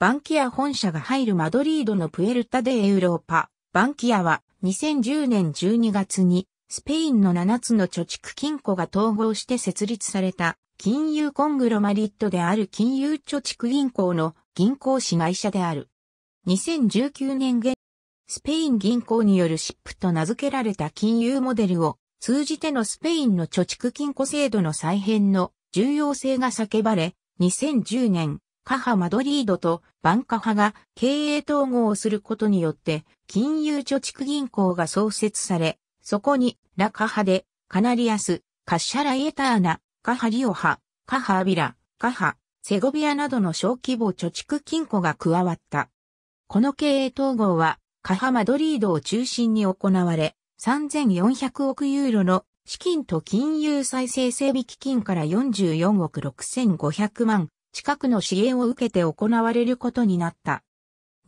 バンキア本社が入るマドリードのプエルタ・デ・エウローパ。バンキアは2010年12月にスペインの7つの貯蓄金庫が統合して設立された金融コングロマリットである金融貯蓄銀行の銀行子会社である。2019年現在、スペイン銀行によるシップと名付けられた金融モデルを通じてのスペインの貯蓄金庫制度の再編の重要性が叫ばれ、2010年、Cajaマドリードとバンカハが経営統合をすることによって金融貯蓄銀行が創設され、そこにラカハでカナリアス、カシャライエターナ、カハリオハ、カハアビラ、カハ、セゴビアなどの小規模貯蓄金庫が加わった。この経営統合はCajaマドリードを中心に行われ、3400億ユーロの資金と金融再生整備基金から44億6500万近くの支援を受けて行われることになった。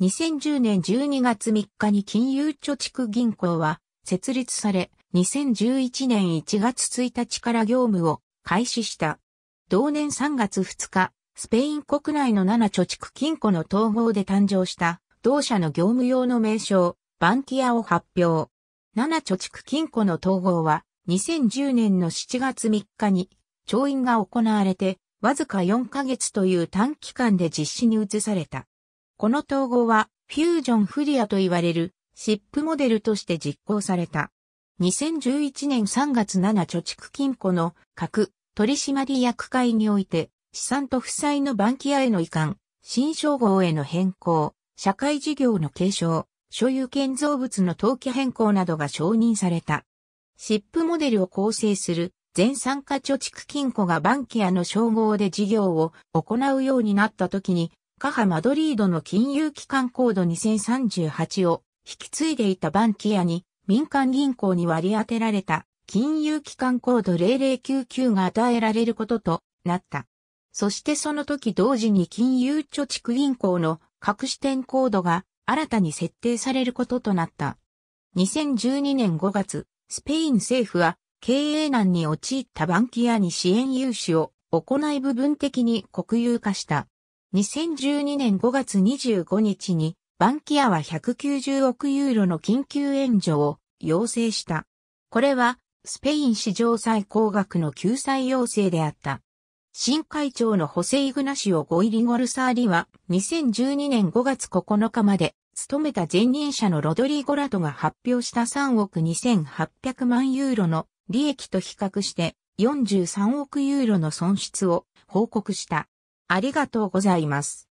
2010年12月3日に金融貯蓄銀行は設立され、2011年1月1日から業務を開始した。同年3月2日、スペイン国内の7貯蓄金庫の統合で誕生した同社の業務用の名称、バンキアを発表。7貯蓄金庫の統合は2010年の7月3日に調印が行われて、わずか4ヶ月という短期間で実施に移された。この統合はフュージョンフリアと言われるシップモデルとして実行された。2011年3月7貯蓄金庫の各取締役会において資産と負債のバンキアへの移管、新称号への変更、社会事業の継承、所有建造物の登記変更などが承認された。シップモデルを構成する全参加貯蓄金庫がバンキアの称号で事業を行うようになった時に、Cajaマドリードの金融機関コード2038を引き継いでいたバンキアに民間銀行に割り当てられた金融機関コード0099が与えられることとなった。そしてその時同時に金融貯蓄銀行の各支店コードが新たに設定されることとなった。2012年5月、スペイン政府は経営難に陥ったバンキアに支援融資を行い部分的に国有化した。2012年5月25日にバンキアは190億ユーロの緊急援助を要請した。これはスペイン史上最高額の救済要請であった。新会長のホセ・イグナシオ・ゴイリゴルサーリは2012年5月9日まで務めた前任者のロドリゴラトが発表した3億2800万ユーロの利益と比較して43億ユーロの損失を報告した。ありがとうございます。